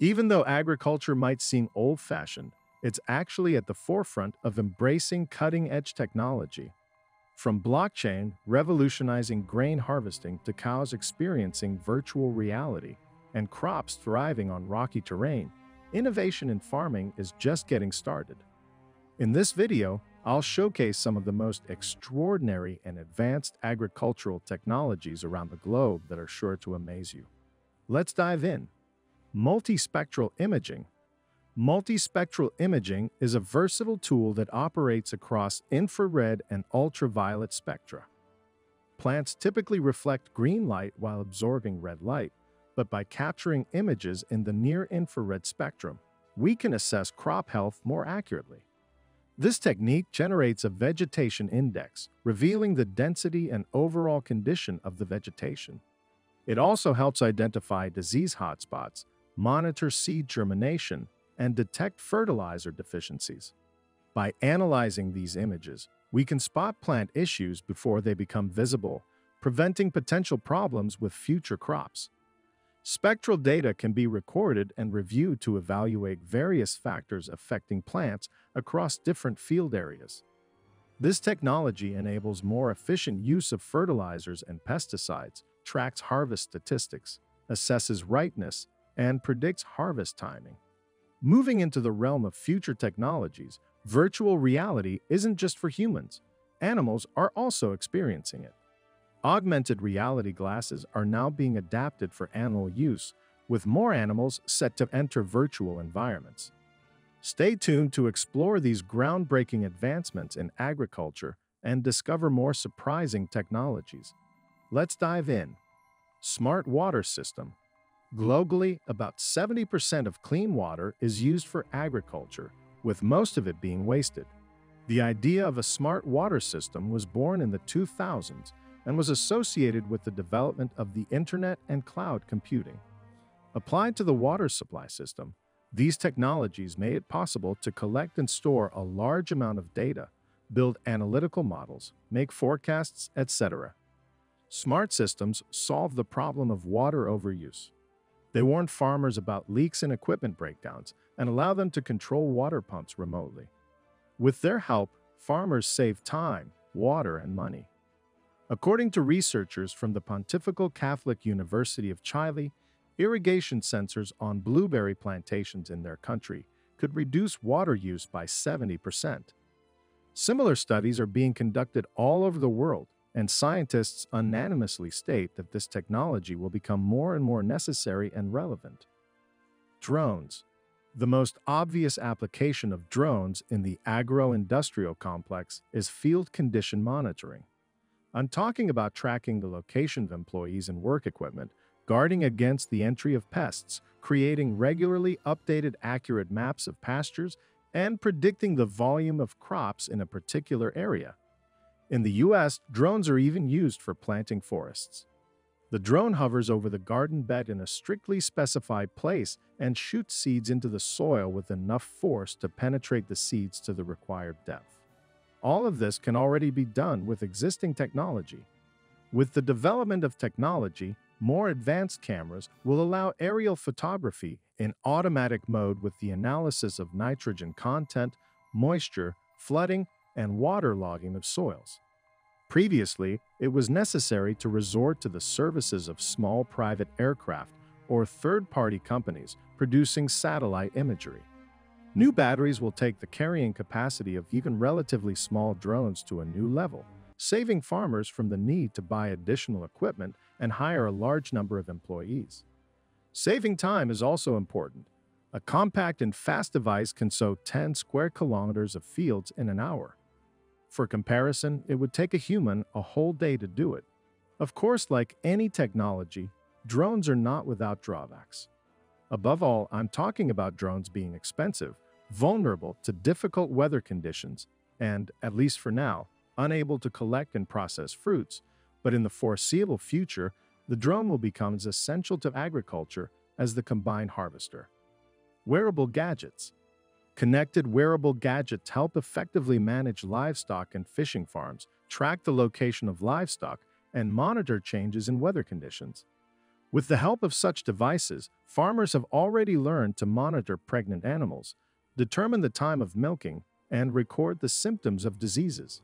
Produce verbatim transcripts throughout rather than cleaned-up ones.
Even though agriculture might seem old-fashioned, it's actually at the forefront of embracing cutting-edge technology. From blockchain revolutionizing grain harvesting to cows experiencing virtual reality and crops thriving on rocky terrain, innovation in farming is just getting started. In this video, I'll showcase some of the most extraordinary and advanced agricultural technologies around the globe that are sure to amaze you. Let's dive in. Multispectral imaging. Multispectral imaging is a versatile tool that operates across infrared and ultraviolet spectra. Plants typically reflect green light while absorbing red light, but by capturing images in the near-infrared spectrum, we can assess crop health more accurately. This technique generates a vegetation index, revealing the density and overall condition of the vegetation. It also helps identify disease hotspots, monitor seed germination, and detect fertilizer deficiencies. By analyzing these images, we can spot plant issues before they become visible, preventing potential problems with future crops. Spectral data can be recorded and reviewed to evaluate various factors affecting plants across different field areas. This technology enables more efficient use of fertilizers and pesticides, tracks harvest statistics, assesses ripeness, and predicts harvest timing. Moving into the realm of future technologies, virtual reality isn't just for humans. Animals are also experiencing it. Augmented reality glasses are now being adapted for animal use, with more animals set to enter virtual environments. Stay tuned to explore these groundbreaking advancements in agriculture and discover more surprising technologies. Let's dive in. Smart water system. Globally, about seventy percent of clean water is used for agriculture, with most of it being wasted. The idea of a smart water system was born in the two thousands, and was associated with the development of the internet and cloud computing. Applied to the water supply system, these technologies made it possible to collect and store a large amount of data, build analytical models, make forecasts, et cetera. Smart systems solve the problem of water overuse. They warn farmers about leaks and equipment breakdowns and allow them to control water pumps remotely. With their help, farmers save time, water, and money. According to researchers from the Pontifical Catholic University of Chile, irrigation sensors on blueberry plantations in their country could reduce water use by seventy percent. Similar studies are being conducted all over the world, and scientists unanimously state that this technology will become more and more necessary and relevant. Drones. The most obvious application of drones in the agro-industrial complex is field condition monitoring. I'm talking about tracking the location of employees and work equipment, guarding against the entry of pests, creating regularly updated accurate maps of pastures, and predicting the volume of crops in a particular area. In the U S, drones are even used for planting forests. The drone hovers over the garden bed in a strictly specified place and shoots seeds into the soil with enough force to penetrate the seeds to the required depth. All of this can already be done with existing technology. With the development of technology, more advanced cameras will allow aerial photography in automatic mode with the analysis of nitrogen content, moisture, flooding, and water logging of soils. Previously, it was necessary to resort to the services of small private aircraft or third-party companies producing satellite imagery. New batteries will take the carrying capacity of even relatively small drones to a new level, saving farmers from the need to buy additional equipment and hire a large number of employees. Saving time is also important. A compact and fast device can sow ten square kilometers of fields in an hour. For comparison, it would take a human a whole day to do it. Of course, like any technology, drones are not without drawbacks. Above all, I'm talking about drones being expensive, vulnerable to difficult weather conditions, and, at least for now, unable to collect and process fruits. But in the foreseeable future, the drone will become as essential to agriculture as the combine harvester. Wearable gadgets. Connected wearable gadgets help effectively manage livestock and fishing farms, track the location of livestock, and monitor changes in weather conditions. With the help of such devices, farmers have already learned to monitor pregnant animals, determine the time of milking, and record the symptoms of diseases.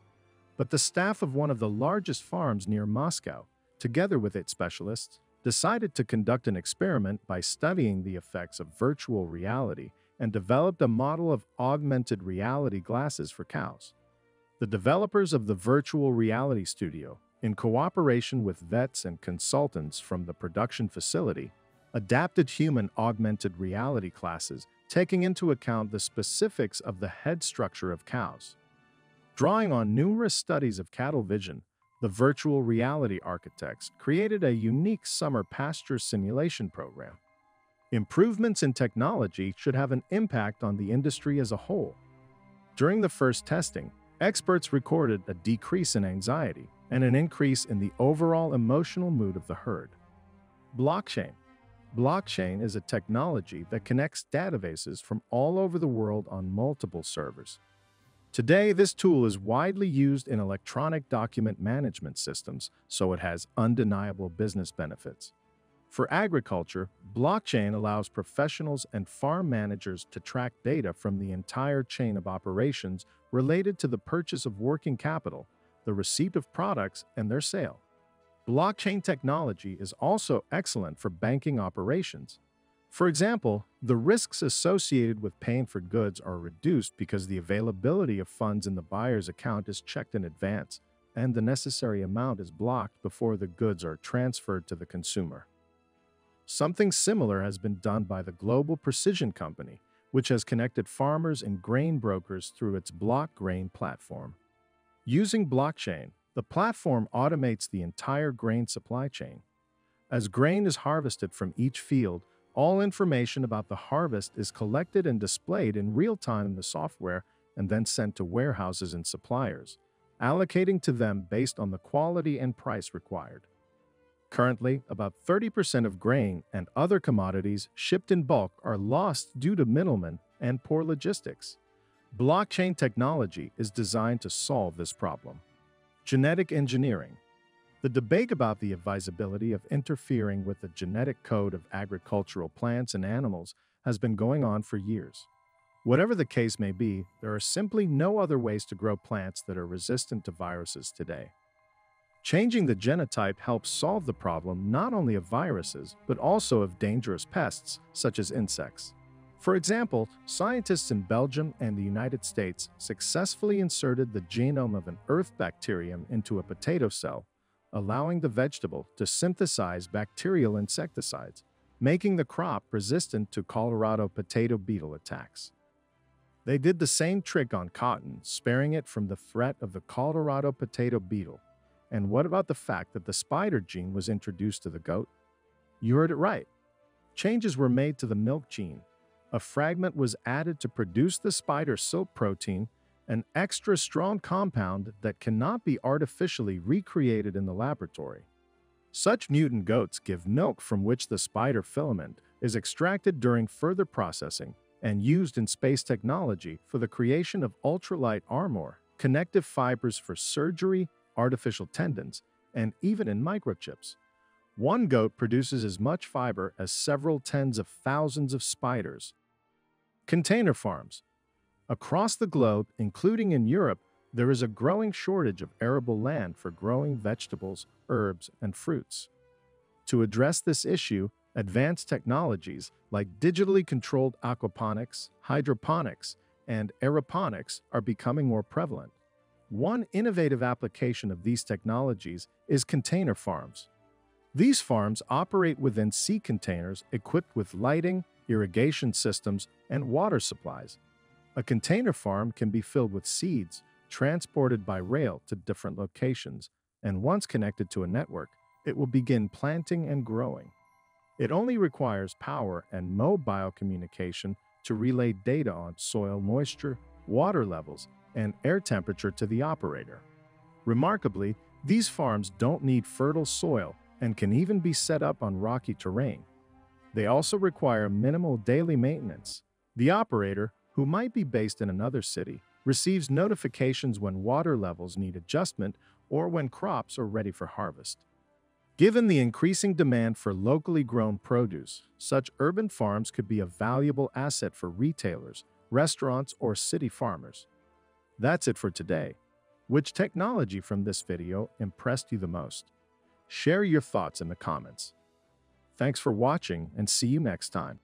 But the staff of one of the largest farms near Moscow, together with its specialists, decided to conduct an experiment by studying the effects of virtual reality and developed a model of augmented reality glasses for cows. The developers of the virtual reality studio, in cooperation with vets and consultants from the production facility, adapted human augmented reality glasses, taking into account the specifics of the head structure of cows. Drawing on numerous studies of cattle vision, the virtual reality architects created a unique summer pasture simulation program. Improvements in technology should have an impact on the industry as a whole. During the first testing, experts recorded a decrease in anxiety and an increase in the overall emotional mood of the herd. Blockchain. Blockchain is a technology that connects databases from all over the world on multiple servers. Today, this tool is widely used in electronic document management systems, so it has undeniable business benefits. For agriculture, blockchain allows professionals and farm managers to track data from the entire chain of operations related to the purchase of working capital, the receipt of products, and their sale. Blockchain technology is also excellent for banking operations. For example, the risks associated with paying for goods are reduced because the availability of funds in the buyer's account is checked in advance, and the necessary amount is blocked before the goods are transferred to the consumer. Something similar has been done by the Global Precision Company, which has connected farmers and grain brokers through its Block Grain platform. Using blockchain, the platform automates the entire grain supply chain. As grain is harvested from each field, all information about the harvest is collected and displayed in real time in the software and then sent to warehouses and suppliers, allocating to them based on the quality and price required. Currently, about thirty percent of grain and other commodities shipped in bulk are lost due to middlemen and poor logistics. Blockchain technology is designed to solve this problem. Genetic engineering. The debate about the advisability of interfering with the genetic code of agricultural plants and animals has been going on for years. Whatever the case may be, there are simply no other ways to grow plants that are resistant to viruses today. Changing the genotype helps solve the problem not only of viruses, but also of dangerous pests, such as insects. For example, scientists in Belgium and the United States successfully inserted the genome of an earth bacterium into a potato cell, allowing the vegetable to synthesize bacterial insecticides, making the crop resistant to Colorado potato beetle attacks. They did the same trick on cotton, sparing it from the threat of the Colorado potato beetle. And what about the fact that the spider gene was introduced to the goat? You heard it right. Changes were made to the milk gene. A fragment was added to produce the spider silk protein, an extra strong compound that cannot be artificially recreated in the laboratory. Such mutant goats give milk from which the spider filament is extracted during further processing and used in space technology for the creation of ultralight armor, connective fibers for surgery, artificial tendons, and even in microchips. One goat produces as much fiber as several tens of thousands of spiders. Container farms. Across the globe, including in Europe, there is a growing shortage of arable land for growing vegetables, herbs, and fruits. To address this issue, advanced technologies like digitally controlled aquaponics, hydroponics, and aeroponics are becoming more prevalent. One innovative application of these technologies is container farms. These farms operate within sea containers equipped with lighting, irrigation systems, and water supplies. A container farm can be filled with seeds, transported by rail to different locations, and once connected to a network, it will begin planting and growing. It only requires power and mobile communication to relay data on soil moisture, water levels, and air temperature to the operator. Remarkably, these farms don't need fertile soil and can even be set up on rocky terrain. They also require minimal daily maintenance. The operator, who might be based in another city, receives notifications when water levels need adjustment or when crops are ready for harvest. Given the increasing demand for locally grown produce, such urban farms could be a valuable asset for retailers, restaurants, or city farmers. That's it for today. Which technology from this video impressed you the most? Share your thoughts in the comments. Thanks for watching and see you next time.